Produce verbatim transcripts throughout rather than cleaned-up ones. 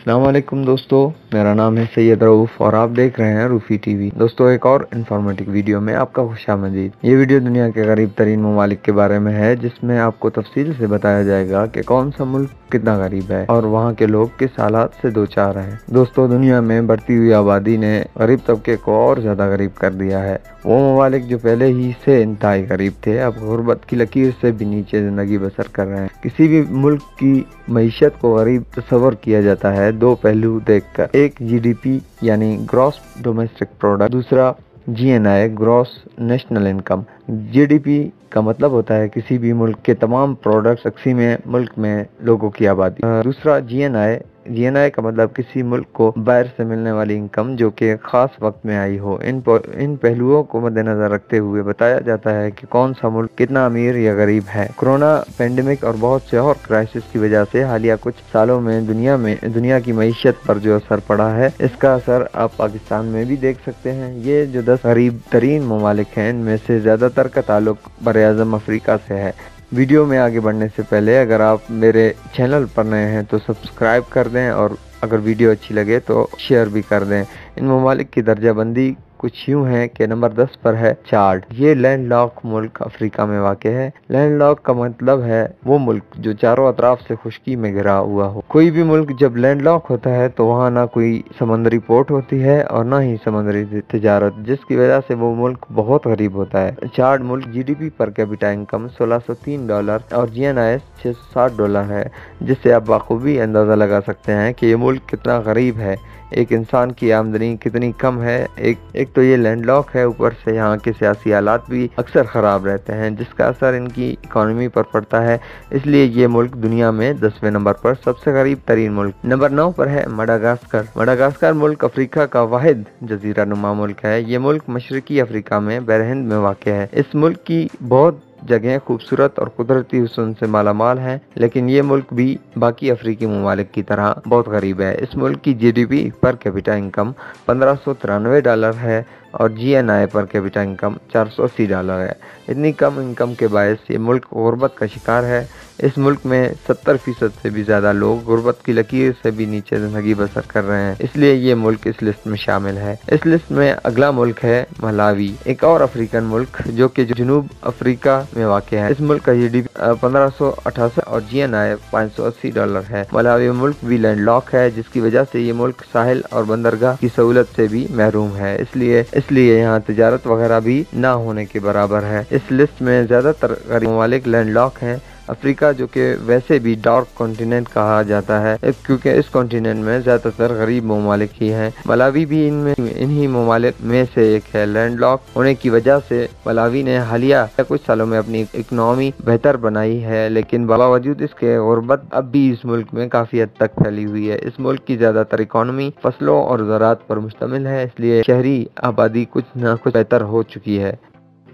अस्सलाम वालेकुम दोस्तों, मेरा नाम है सैयद रऊफ और आप देख रहे हैं रूफी टीवी। दोस्तों, एक और इन्फॉर्मेटिव वीडियो में आपका खुशामदीद। ये वीडियो दुनिया के गरीब तरीन ममालिक के बारे में है, जिसमें आपको तफसील से बताया जाएगा कि कौन सा मुल्क कितना गरीब है और वहाँ के लोग किस हालात से दो चार हैं। दोस्तों, दुनिया में बढ़ती हुई आबादी ने गरीब तबके को और ज्यादा गरीब कर दिया है। वो ममालिक जो पहले ही से इंतहाई गरीब थे, अब गुरबत की लकीर से भी नीचे जिंदगी बसर कर रहे हैं। किसी भी मुल्क की मईशत को गरीब तस्वर किया जाता है दो पहलू देखकर, एक जीडीपी यानी ग्रॉस डोमेस्टिक प्रोडक्ट, दूसरा GNI gross national income. GDP का मतलब होता है किसी भी मुल्क के तमाम प्रोडक्ट्स अक्सी में मुल्क में लोगों की आबादी। दूसरा जीएनआई जीएनआई का मतलब किसी मुल्क को बाहर से मिलने वाली इनकम जो कि खास वक्त में आई हो। इन इन पहलुओं को मद्देनजर रखते हुए बताया जाता है कि कौन सा मुल्क कितना अमीर या गरीब है। कोरोना पेंडेमिक और बहुत से और क्राइसिस की वजह से हालिया कुछ सालों में दुनिया में दुनिया की मईशत पर जो असर पड़ा है, इसका असर आप पाकिस्तान में भी देख सकते हैं। ये जो दस गरीब तरीन ममालिक हैं, इनमें से ज्यादातर का ताल्लुक बरआज़म अफ्रीका से है। वीडियो में आगे बढ़ने से पहले अगर आप मेरे चैनल पर नए हैं तो सब्सक्राइब कर दें और अगर वीडियो अच्छी लगे तो शेयर भी कर दें। इन ममालिक की दर्जाबंदी कुछ यूँ है कि नंबर दस पर है चार्ड। ये लैंड लॉक मुल्क अफ्रीका में वाक़ है। लैंड लॉक का मतलब है वो मुल्क जो चारों अतराफ से खुश्की में घिरा हुआ हो। कोई भी मुल्क जब लैंड लॉक होता है तो वहाँ ना कोई समुद्री पोर्ट होती है और ना ही समुद्री तजारत, जिसकी वजह से वो मुल्क बहुत गरीब होता है। चार्ड मुल्क जीडीपी पर कैपिटा इनकम सोलह सौ तीन डॉलर और जी एन आई छः सौ साठ डॉलर है, जिससे आप बाखूबी अंदाज़ा लगा सकते हैं कि ये मुल्क कितना गरीब है। एक इंसान की आमदनी कितनी कम है। एक एक तो ये लैंडलॉक है, ऊपर से यहाँ के सियासी हालात भी अक्सर ख़राब रहते हैं, जिसका असर इनकी इकॉनमी पर पड़ता है। इसलिए ये मुल्क दुनिया में दसवें नंबर पर सबसे गरीब तरीन मुल्क। नंबर नौ पर है मडागास्कर। मडागास्कर मुल्क अफ्रीका का वाहिद जजीरा नुमा मुल्क है। ये मुल्क मशरकी अफ्रीका में बहरीन में वाक़े है। इस मुल्क की बहुत जगह खूबसूरत और कुदरती हुस्न से मालामाल है, लेकिन ये मुल्क भी बाकी अफ्रीकी ममालिक की तरह बहुत गरीब है। इस मुल्क की जीडीपी पर कैपिटा इनकम पंद्रह सौ तिरानवे डॉलर है और जीएनआई पर कैपिटा इनकम चार सौ अस्सी डॉलर है। इतनी कम इनकम के बायस ये मुल्क गुरबत का शिकार है। इस मुल्क में सत्तर फीसद से भी ज़्यादा लोग गुरबत की लकीर से भी नीचे जिंदगी बसर कर रहे हैं, इसलिए ये मुल्क इस लिस्ट में शामिल है। इस लिस्ट में अगला मुल्क है मलावी, एक और अफ्रीकन मुल्क जो कि जनूब अफ्रीका में वाक़ है। इस मुल्क का जीडीपी पंद्रह सौ अठासी और जीएनआई पाँच सौ अस्सी डॉलर है। मलावी मुल्क भी लैंड लॉक है, जिसकी वजह से ये मुल्क साहिल और बंदरगाह की सहूलत से भी महरूम है, इसलिए इसलिए यहाँ तजारत वगैरह भी ना होने के बराबर है। इस लिस्ट में ज़्यादातर गरीब ममालिक लैंड लॉक हैं। अफ्रीका जो कि वैसे भी डार्क कॉन्टिनेंट कहा जाता है, क्योंकि इस कॉन्टिनेंट में ज़्यादातर गरीब ममालिक ही हैं। मलावी भी इनमें इन्हीं ममालिक में से एक है। लैंड लॉक होने की वजह से मलावी ने हालिया कुछ सालों में अपनी इकनॉमी बेहतर बनाई है, लेकिन बावजूद इसके गुरबत अब भी इस मुल्क में काफ़ी हद तक फैली हुई है। इस मुल्क की ज़्यादातर इकॉनमी फसलों और ज़रात पर मुश्तमिल है, इसलिए शहरी आबादी कुछ न कुछ बेहतर हो चुकी है।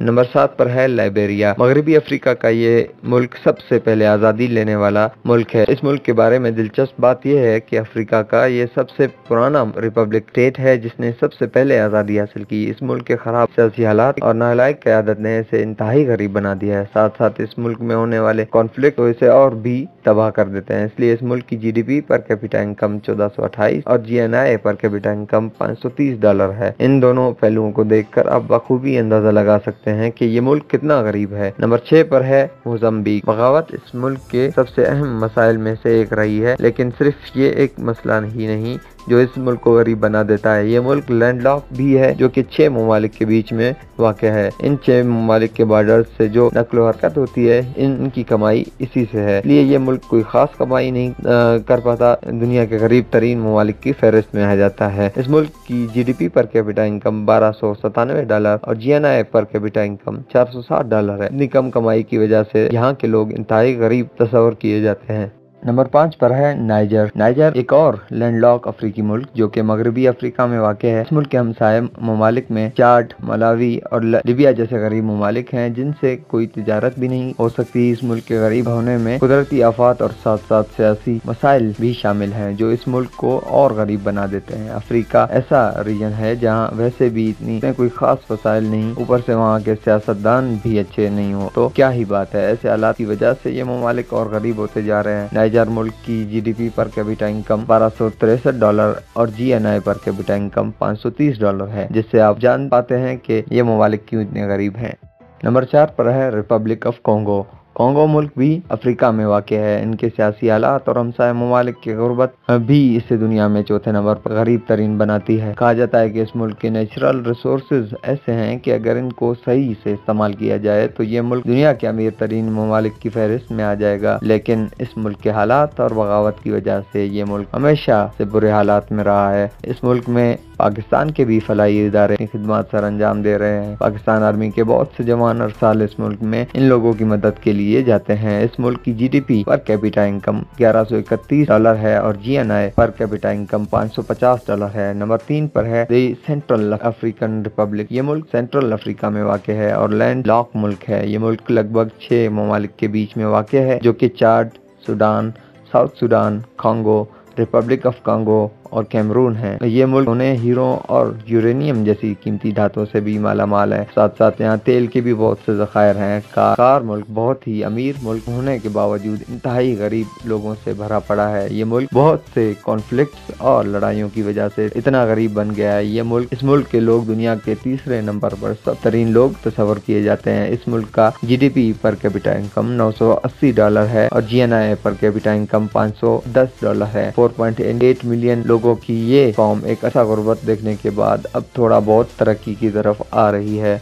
नंबर सात पर है लाइबेरिया। मगरबी अफ्रीका का ये मुल्क सबसे पहले आज़ादी लेने वाला मुल्क है। इस मुल्क के बारे में दिलचस्प बात यह है कि अफ्रीका का ये सबसे पुराना रिपब्लिक स्टेट है, जिसने सबसे पहले आज़ादी हासिल की। इस मुल्क के खराब सियासी हालात और नालायक क़यादत ने इसे इंतहाई गरीब बना दिया है। साथ साथ इस मुल्क में होने वाले कॉन्फ्लिक्ट तो इसे और भी तबाह कर देते हैं, इसलिए इस मुल्क की जीडीपी पर कैपिटा इनकम चौदह सौ अट्ठाईस और जीएनआई पर कैपिटा इनकम पाँच सौ तीस डॉलर है। इन दोनों पहलुओं को देखकर आप बखूबी अंदाजा लगा सकते हैं कि ये मुल्क कितना गरीब है। नंबर छह पर है मोज़ाम्बिक। बगावत इस मुल्क के सबसे अहम मसाइल में से एक रही है, लेकिन सिर्फ ये एक मसला ही नहीं जो इस मुल्क को गरीब बना देता है। ये मुल्क लैंड लॉक भी है, जो कि छह ममालिक के बीच में वाक़े है। इन छह ममालिक के बॉर्डर से जो नकलो हरकत होती है, इनकी कमाई इसी से है, इसलिए ये मुल्क कोई खास कमाई नहीं आ, कर पाता। दुनिया के गरीब तरीन ममालिक की फहरिस्त में आ जाता है। इस मुल्क की जीडीपी पर कैपिटा इनकम बारह सौ सतानवे डॉलर और जीएनआई पर कैपिटा इनकम चार सौ साठ डॉलर है। इतनी कम कमाई की वजह से यहाँ के लोग इंतहाई गरीब तस्वर किए जाते हैं। नंबर पाँच पर है नाइजर। नाइजर एक और लैंडलॉक अफ्रीकी मुल्क जो कि मगरबी अफ्रीका में वाक़ है। इस मुल्क के हमसाय ममालिक में चार्ड, मलावी और लिबिया जैसे गरीब ममालिक हैं, जिनसे कोई तजारत भी नहीं हो सकती। इस मुल्क के गरीब होने में कुदरती आफात और साथ साथ सियासी मसाइल भी शामिल हैं, जो इस मुल्क को और गरीब बना देते हैं। अफ्रीका ऐसा रीजन है जहाँ वैसे भी इतनी कोई खास वसाइल नहीं, ऊपर से वहाँ के सियासतदान भी अच्छे नहीं हो, तो क्या ही बात है। ऐसे हालात की वजह से ये ममालिक और गरीब होते जा रहे हैं। हजार मुल्क की जीडीपी पर कैपिटा इनकम बारह सौ तिरसठ डॉलर और जीएनआई पर कैपिटा इनकम पाँच सौ तीस डॉलर है, जिससे आप जान पाते हैं कि ये ममालिक क्यों इतने गरीब हैं। नंबर चार पर है रिपब्लिक ऑफ कॉन्गो। कॉन्गो मुल्क भी अफ्रीका में वाक़े है। इनके सियासी हालात और हमसाय ममालिक की गुर्बत भी इसे दुनिया में चौथे नंबर पर गरीब तरीन बनाती है। कहा जाता है कि इस मुल्क के नेचुरल रिसोर्सेज ऐसे हैं कि अगर इनको सही से इस्तेमाल किया जाए तो ये मुल्क दुनिया के अमीर तरीन ममालिक की फहरिस्त में आ जाएगा, लेकिन इस मुल्क के हालात और बगावत की वजह से ये मुल्क हमेशा से बुरे हालात में रहा है। इस मुल्क में पाकिस्तान के भी फलाई इदारे अपनी खिदमत सर अंजाम दे रहे हैं। पाकिस्तान आर्मी के बहुत से जवान हर साल इस मुल्क में इन लोगों की मदद के लिए जाते हैं। इस मुल्क की जीडीपी पर कैपिटा इनकम ग्यारह सौ इकतीस डॉलर है और जीएनआई पर कैपिटा इनकम पाँच सौ पचास डॉलर है। नंबर तीन पर है सेंट्रल अफ्रीकन रिपब्लिक। ये मुल्क सेंट्रल अफ्रीका में वाक़ है और लैंड लॉक मुल्क है। ये मुल्क लगभग छह ममालिक के बीच में वाक़ है, जो कि Chad, Sudan, South Sudan, Congo, Republic of Congo और कैमरून है। ये मुल्क उन्हें हीरो और यूरेनियम जैसी कीमती धातुओं से भी माला माल है। साथ साथ यहाँ तेल के भी बहुत से ज़खायर हैं। कार मुल्क बहुत ही अमीर मुल्क होने के बावजूद इंतहाई गरीब लोगों से भरा पड़ा है। ये मुल्क बहुत से कॉन्फ्लिक्ट और लड़ाइयों की वजह से इतना गरीब बन गया है। ये मुल्क इस मुल्क के लोग दुनिया के तीसरे नंबर पर सब तरीन लोग तस्वर किए जाते हैं। इस मुल्क का जीडीपी पर कैपिटा इनकम नौ सौ अस्सी डॉलर है और जीएनआई पर कैपिटा इनकम पाँच सौ दस डॉलर है। फोर पॉइंट एट मिलियन लोगों की ये कौम एक अच्छा गुर्बत देखने के बाद अब थोड़ा बहुत तरक्की की तरफ आ रही है।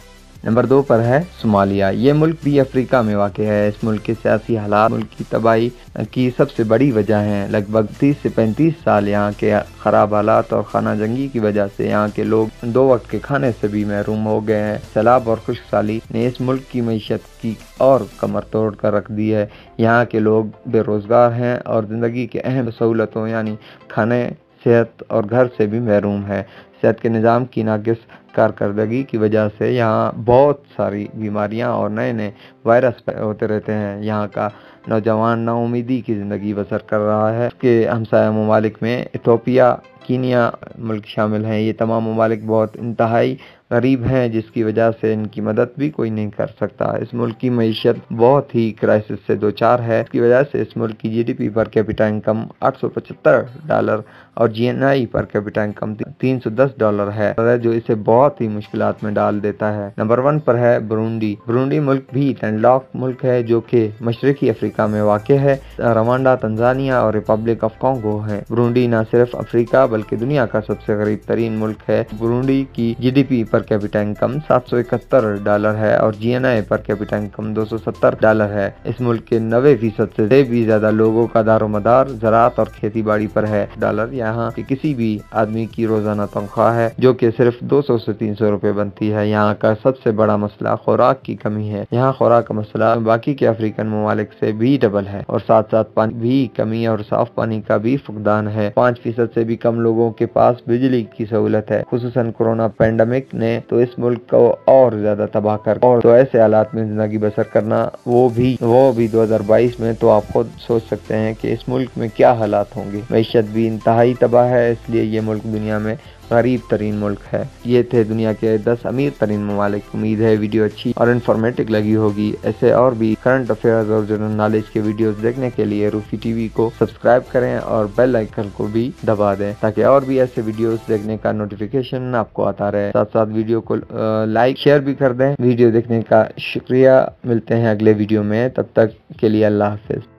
नंबर दो पर है सुमालिया। ये मुल्क भी अफ्रीका में वाक़ है। इस मुल्क के सियासी हालात मुल्क की तबाही की सबसे बड़ी वजह हैं। लगभग तीस से पैंतीस साल यहाँ के ख़राब हालात और खाना जंगी की वजह से यहाँ के लोग दो वक्त के खाने से भी महरूम हो गए हैं। सैलाब और खुशहाली ने इस मुल्क की मैशत की और कमर तोड़ कर रख दी है। यहाँ के लोग बेरोज़गार हैं और ज़िंदगी के अहम सहूलतों यानी खाने, सेहत और घर से भी महरूम है। सेहत के निज़ाम की नाकिस कारकर्दगी की वजह से यहाँ बहुत सारी बीमारियाँ और नए नए वायरस होते रहते हैं। यहाँ का नौजवान नाउमीदी की ज़िंदगी बसर कर रहा है। इसके हमसाया ममालिक में इथोपिया, कीनिया मुल्क शामिल हैं। ये तमाम ममालिक बहुत इंतहाई गरीब हैं, जिसकी वजह से इनकी मदद भी कोई नहीं कर सकता। इस मुल्क की मैशत बहुत ही क्राइसिस से दो चार है। इसकी वजह से इस मुल्क की जीडीपी पर कैपिटा इनकम आठ सौ पचहत्तर डॉलर और जीएनआई पर कैपिटा इनकम तीन सौ दस डॉलर है, जो इसे बहुत ही मुश्किलात में डाल देता है। नंबर वन पर है बुरुंडी। बुरुंडी मुल्क भी लैंडलॉक मुल्क है, जो कि मशरकी अफ्रीका में वाक़े है। रवांडा, तंजानिया और रिपब्लिक ऑफ कॉन्गो है। बुरुंडी न सिर्फ अफ्रीका बल्कि दुनिया का सबसे गरीब तरीन मुल्क है। बुरुंडी की जीडीपी पर कैपिटा इनकम सात सौ इकहत्तर डॉलर है और जीएनआई पर कैपिटा इनकम दो सौ सत्तर डॉलर है। इस मुल्क के नब्बे फीसद से भी ज्यादा लोगों का दारोमदार ज़राअत और खेती बाड़ी पर है। डॉलर यहाँ के किसी भी आदमी की रोजाना तनख्वाह है, जो कि सिर्फ दो सौ से तीन सौ रुपए बनती है। यहाँ का सबसे बड़ा मसला खुराक की कमी है। यहाँ खुराक का मसला बाकी के अफ्रीकन ममालिक से भी डबल है और साथ साथ पानी भी कमी और साफ पानी का भी फुकदान है। पाँच फीसद से भी कम लोगों के पास बिजली की सहूलत है। खुसूसन कोरोना पैंडमिक ने तो इस मुल्क को और ज्यादा तबाह कर और तो ऐसे हालात में जिंदगी बसर करना वो भी वो भी दो हज़ार बाईस में, तो आप खुद सोच सकते हैं कि इस मुल्क में क्या हालात होंगे। मैशत भी इंतहाई तबाह है, इसलिए ये मुल्क दुनिया में गरीब तरीन मुल्क है। ये थे दुनिया के दस अमीर तरीन ममालिक। उम्मीद है वीडियो अच्छी और इन्फॉर्मेटिव लगी होगी। ऐसे और भी करंट अफेयर्स और जनरल नॉलेज के वीडियोस देखने के लिए रूफी टीवी को सब्सक्राइब करें और बेल आइकन को भी दबा दें, ताकि और भी ऐसे वीडियोस देखने का नोटिफिकेशन आपको आता रहे। साथ साथ वीडियो को लाइक शेयर भी कर दें। वीडियो देखने का शुक्रिया। मिलते हैं अगले वीडियो में, तब तक के लिए अल्लाह हाफिज।